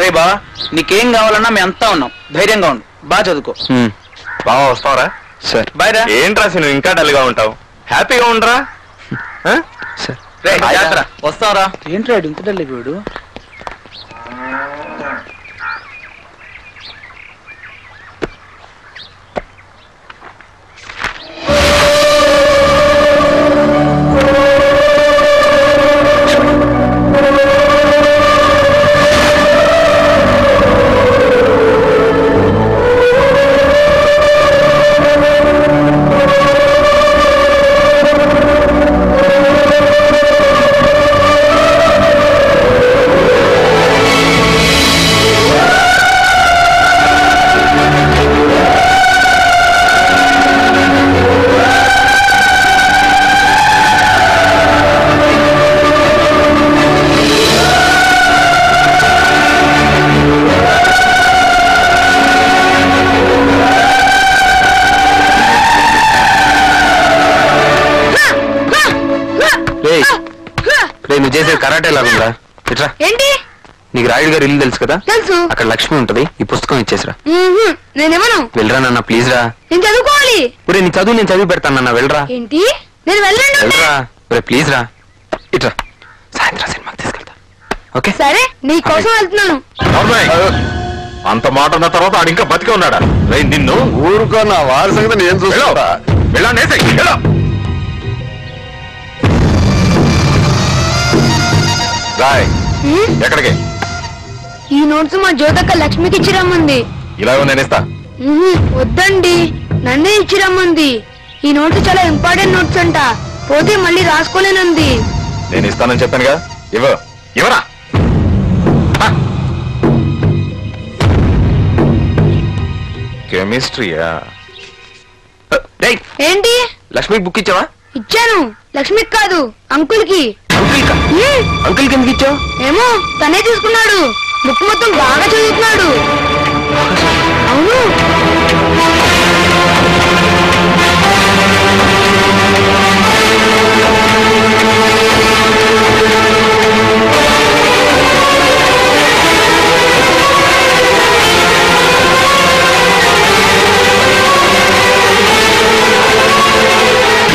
రే బా నీకేం కావాలన్నా మేము అంతా ఉన్నాం, ధైర్యంగా ఉండు, బాగా చదువుకో. బాగా వస్తావరా? సరే బాయ్ రా. ఏంట్రా నువ్వు ఇంకా డల్గా ఉంటావు, హ్యాపీగా ఉండరా. వస్తావరా? ఏంట్రా ఇంత డల్ అయిపోయాడు. నీకు రాయుడు గారు ఇల్లు తెలుసు కదా, అక్కడ లక్ష్మి ఉంటది, ఈ పుస్తకం ఇచ్చేసిరా. వెళ్ళరా నాన్న ప్లీజ్ రా. ఒరే నీ చదువు నేను చదివి పెడతాను నాన్న, వెళ్ళరా ప్లీజ్ రా. ఇట్రా సాయంత్రం సినిమాకి తీసుకెళ్తా. ఓకే సరే నీకోసం వెళ్తున్నాను. అంత మాట ఉన్న తర్వాత ఆడు ఇంకా బతికే ఉన్నాడా? నిన్ను ఊరుకో, నా వారి సంగతి నేను చూస్తా. రాయ్ ఎక్కడికి? ఈ నోట్స్ మా జ్యోతక్క లక్ష్మికి ఇచ్చిరమ్మంది. ఇలా నేనేస్తా. వద్దండి నన్నే ఇచ్చిరమ్మంది. ఈ నోట్స్ చాలా ఇంపార్టెంట్ నోట్స్ అంట, పోతే మళ్ళీ రాసుకోలేనంది. నేను ఇస్తానని చెప్పానుగా, ఇవ్వ ఇవ్వరా. కెమిస్ట్రీయా? ఏంటి లక్ష్మికి బుక్ ఇచ్చావా? ఇచ్చాను, లక్ష్మికి కాదు అంకుల్కి. అంకుల్ కిందకి ఇచ్చావు? ఏమో తనే తీసుకున్నాడు, బుక్ మొత్తం బాగా చదువుతున్నాడు. అవును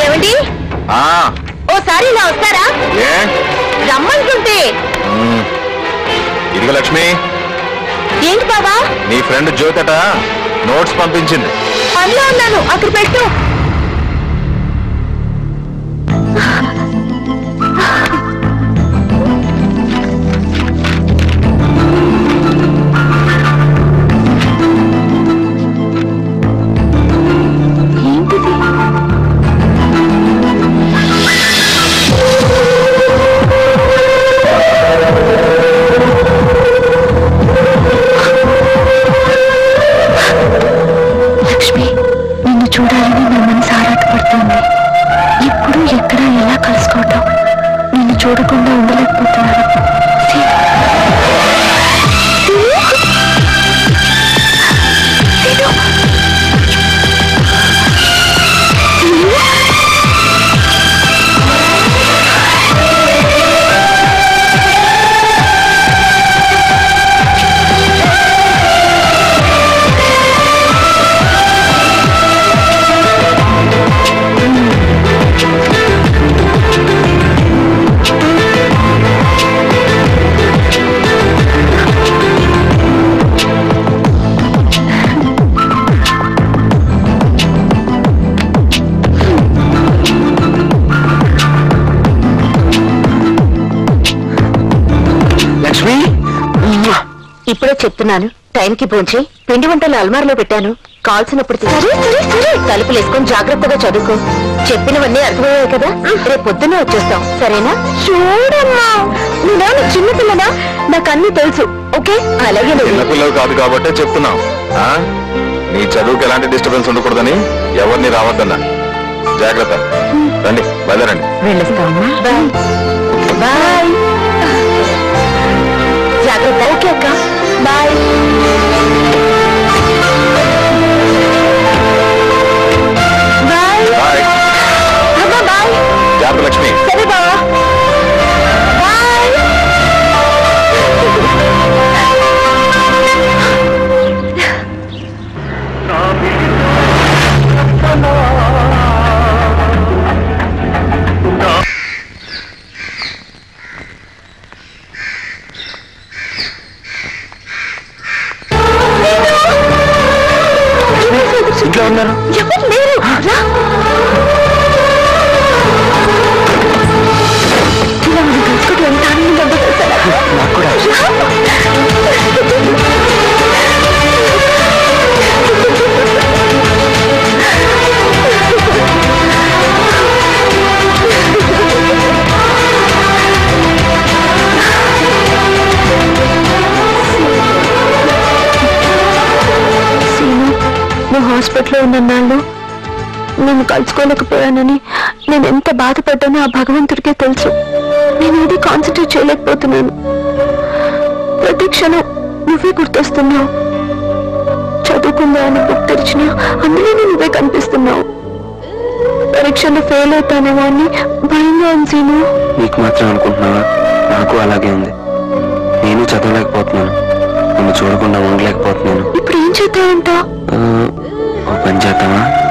ఏమండి ఓసారి ఇలా వస్తారా? రమ్మంటుంటే ఇదిగో లక్ష్మి. ఏంటి బాబా? నీ ఫ్రెండ్ జ్యోతట నోట్స్ పంపించింది. అందులో ఉన్నాను, అక్కడ పెట్టు. ఇప్పుడే చెప్తున్నాను, టైంకి పోంచి పిండి వంటలు అల్మార్లో పెట్టాను, కాల్సినప్పుడు తలుపులేసుకొని జాగ్రత్తగా చదువుకో. చెప్పినవన్నీ అర్థమయ్యాయి కదా, రేపు పొద్దునే వచ్చేస్తాం సరేనా? చూడమ్మా నువ్వేమో చిన్న పిల్లనా, నాకు అన్ని తెలుసు. ఓకే అలాగే, పిల్లలు కాదు కాబట్టి చెప్తున్నావు. నీ చదువుకి ఎలాంటి డిస్టర్బెన్స్ ఉండకూడదని ఎవరిని రావద్దన్నా. జాగ్రత్త రండి, బయలుదేరండి. వెళ్ళొస్తామా? Bye bye. జాగ్రత్త. ఓకే అక్క బాయ్. Bye bye. అబ్బా బాయ్. జాగ్రత్త లక్ష్మి. సరే బావా బాయ్. హాస్పిటల్లో ఉన్న నాళ్ళు నేను కలుసుకోలేకపోయానని నేను ఎంత బాధపడ్డానో ఆ భగవంతుడికే తెలుసు. నేను ఇది కాన్సంట్రేట్ చేయలేకపోతున్నాను. ప్రతి క్షణం నువ్వే గుర్తొస్తున్నావు. చదువుకుందా అని బుక్ తెరిచినా అందులోనే నువ్వే కనిపిస్తున్నావు. పరీక్షలో ఫెయిల్ అవుతానేమో అని భయంగా ఉంచీను. నీకు మాత్రం అనుకుంటున్నావా? నాకు అలాగే ఉంది. నేను చదవలేకపోతున్నాను, నన్ను చూడకుండా ఉండలేకపోతున్నాను. ఇప్పుడు ఏం చేద్దామంటా? ఓ పని చేద్దామా?